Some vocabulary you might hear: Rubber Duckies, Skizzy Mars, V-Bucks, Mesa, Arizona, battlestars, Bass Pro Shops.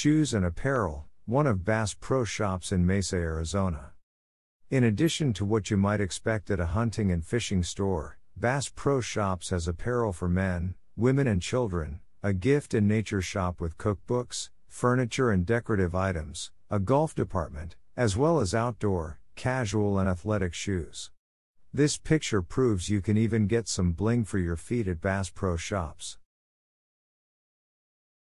Shoes and Apparel, one of Bass Pro Shops in Mesa, Arizona. In addition to what you might expect at a hunting and fishing store, Bass Pro Shops has apparel for men, women and children, a gift and nature shop with cookbooks, furniture and decorative items, a golf department, as well as outdoor, casual and athletic shoes. This picture proves you can even get some bling for your feet at Bass Pro Shops.